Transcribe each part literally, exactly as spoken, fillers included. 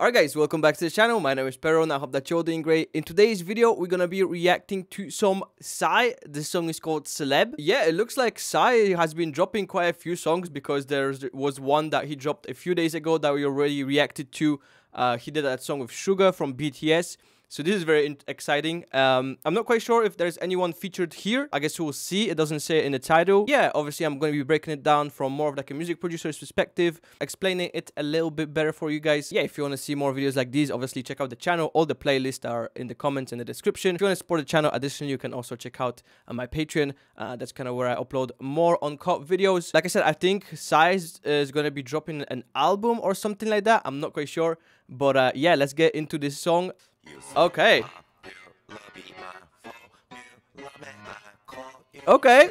Alright guys, welcome back to the channel. My name is Perun. I hope that you're doing great. In today's video, we're gonna be reacting to some Psy. This song is called Celeb. Yeah, it looks like Psy has been dropping quite a few songs because there was one that he dropped a few days ago that we already reacted to. Uh, he did that song with Suga from B T S. So this is very exciting. Um, I'm not quite sure if there's anyone featured here. I guess we'll see. It doesn't say in the title. Yeah, obviously I'm going to be breaking it down from more of like a music producer's perspective, explaining it a little bit better for you guys. Yeah, if you want to see more videos like these, obviously check out the channel. All the playlists are in the comments and the description. If you want to support the channel, additionally, you can also check out uh, my Patreon. Uh, that's kind of where I upload more uncut videos. Like I said, I think Psy is going to be dropping an album or something like that. I'm not quite sure. But uh, yeah, let's get into this song. Okay. Okay.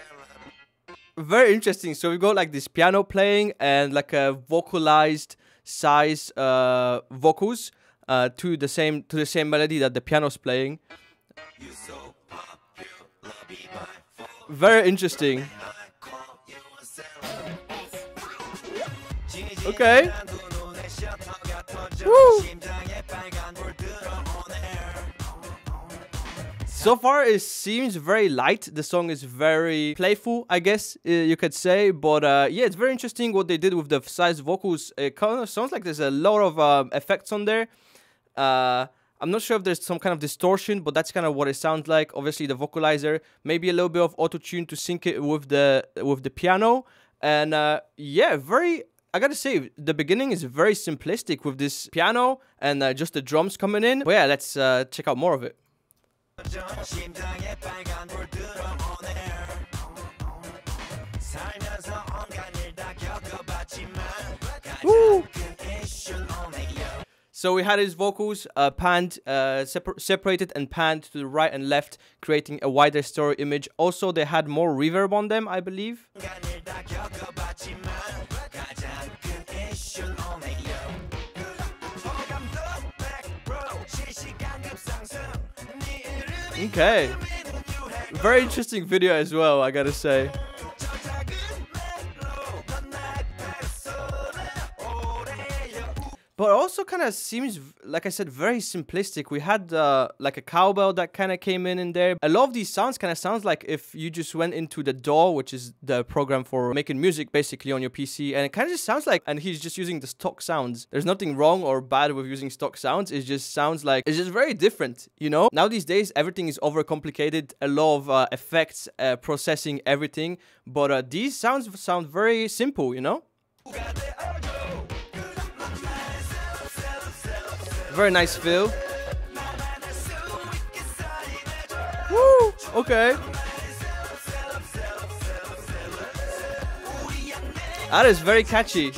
Very interesting. So we got like this piano playing and like a vocalized size uh, vocals uh, to the same to the same melody that the piano's playing. Very interesting. Okay. Woo. So far it seems very light. The song is very playful, I guess uh, you could say, but uh, yeah, it's very interesting what they did with the size vocals. It kind of sounds like there's a lot of uh, effects on there. uh, I'm not sure if there's some kind of distortion, but that's kind of what it sounds like. Obviously the vocalizer, maybe a little bit of auto-tune to sync it with the with the piano, and uh, yeah, very, I gotta say, the beginning is very simplistic with this piano and uh, just the drums coming in. But yeah, let's uh, check out more of it. Woo! So we had his vocals uh, panned, uh, separ separated and panned to the right and left, creating a wider stereo image. Also, they had more reverb on them, I believe. Okay, very interesting video as well, I gotta say. But also kind of seems, like I said, very simplistic. We had uh, like a cowbell that kind of came in in there. A lot of these sounds kind of sounds like if you just went into the D A W, which is the program for making music basically on your P C. And it kind of just sounds like, and he's just using the stock sounds. There's nothing wrong or bad with using stock sounds. It just sounds like, it's just very different, you know? Now these days, everything is overcomplicated. A lot of uh, effects, uh, processing everything. But uh, these sounds sound very simple, you know? Very nice feel. Woo! Okay. That is very catchy.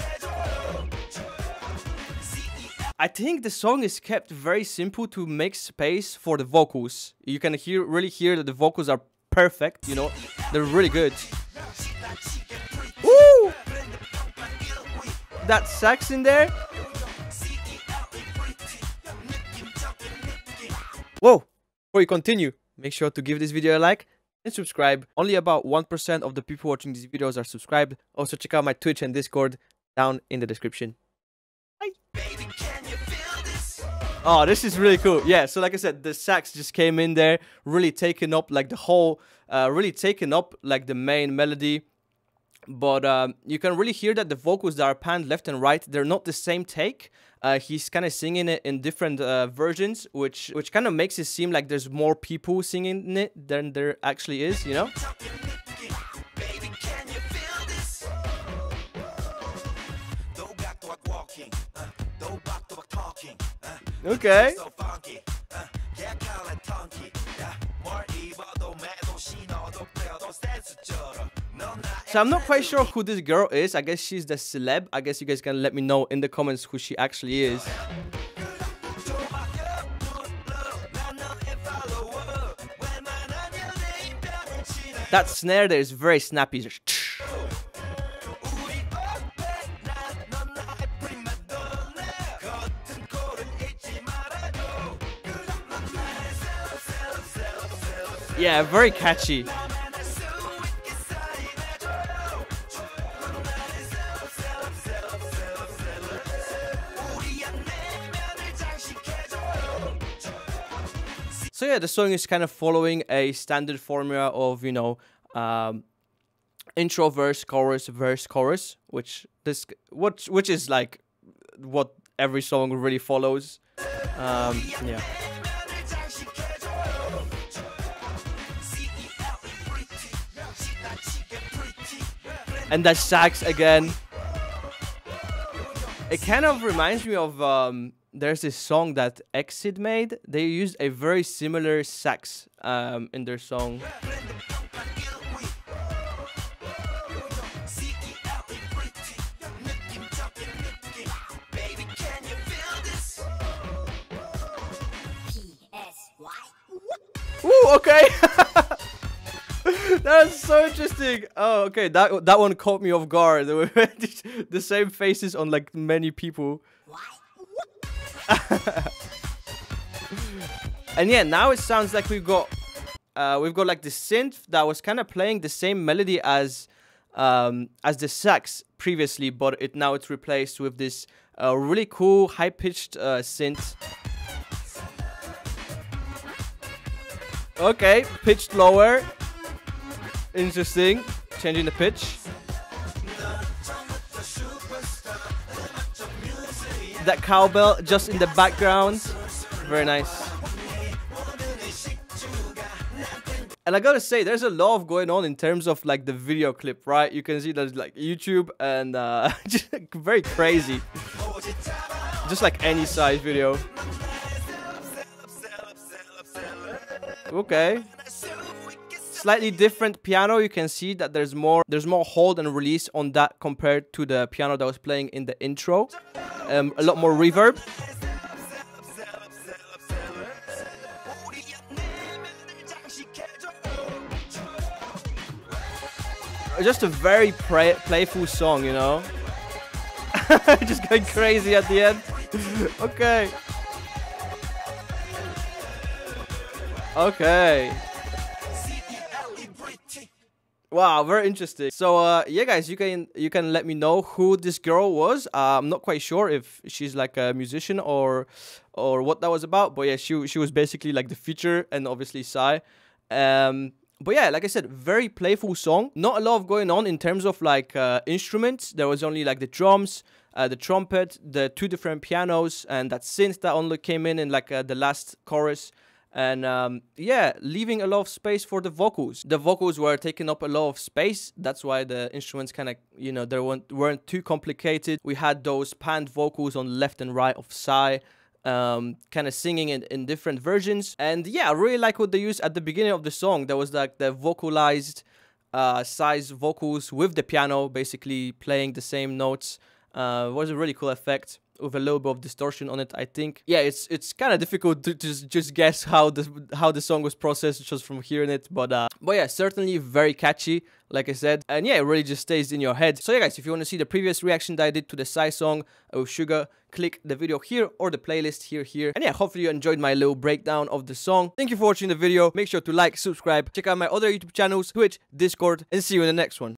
I think the song is kept very simple to make space for the vocals. You can hear, really hear that the vocals are perfect, you know, they're really good. Woo! That sax in there. Whoa! Before you continue, make sure to give this video a like and subscribe. Only about one percent of the people watching these videos are subscribed. Also check out my Twitch and Discord down in the description. Bye! Baby, can you feel this? Oh, this is really cool. Yeah, so like I said, the sax just came in there, really taking up like the whole, uh, really taking up like the main melody. But um, you can really hear that the vocals that are panned left and right, they're not the same take. Uh, he's kind of singing it in different uh, versions, which which kind of makes it seem like there's more people singing it than there actually is, you know? Okay. So I'm not quite sure who this girl is. I guess she's the celeb. I guess you guys can let me know in the comments who she actually is. That snare there is very snappy. Yeah, very catchy. So yeah, the song is kind of following a standard formula of, you know, um, intro, verse, chorus, verse, chorus, which this which which is like what every song really follows. Um, yeah. And that sax again. It kind of reminds me of, um, there's this song that Exit made. They used a very similar sax um, in their song. Ooh, okay. That's so interesting. Oh, okay. That that one caught me off guard. There were the same faces on like many people. And yeah, now it sounds like we've got uh, we've got like the synth that was kind of playing the same melody as um, as the sax previously, but it now it's replaced with this uh, really cool high-pitched uh, synth. Okay, pitched lower. Interesting, changing the pitch. That cowbell just in the background, very nice. And I gotta say, there's a lot of going on in terms of like the video clip, right? You can see there's like YouTube and uh, just very crazy, just like any size video. Okay. Slightly different piano. You can see that there's more there's more hold and release on that compared to the piano that was playing in the intro. Um, a lot more reverb. Just a very play playful song, you know. Just going crazy at the end. Okay. Okay. Wow, very interesting. So uh, yeah, guys, you can you can let me know who this girl was. Uh, I'm not quite sure if she's like a musician or or what that was about. But yeah, she she was basically like the feature and obviously Psy. Um, but yeah, like I said, very playful song. Not a lot of going on in terms of like uh, instruments. There was only like the drums, uh, the trumpet, the two different pianos, and that synth that only came in in like uh, the last chorus. And um, yeah, leaving a lot of space for the vocals. The vocals were taking up a lot of space. That's why the instruments kind of, you know, they weren't, weren't too complicated. We had those panned vocals on left and right of Psy, um, kind of singing in, in different versions. And yeah, I really like what they used at the beginning of the song. There was like the vocalized uh, Psy's vocals with the piano, basically playing the same notes. Uh, it was a really cool effect, with a little bit of distortion on it, I think. Yeah, it's it's kind of difficult to just just guess how the how the song was processed just from hearing it, but uh but yeah, certainly very catchy, like I said, and yeah, it really just stays in your head. So yeah, guys, if you want to see the previous reaction that I did to the Psy song with Suga, click the video here or the playlist here here. And yeah, hopefully you enjoyed my little breakdown of the song. Thank you for watching the video. Make sure to like, subscribe, check out my other YouTube channels, Twitch, Discord, and see you in the next one.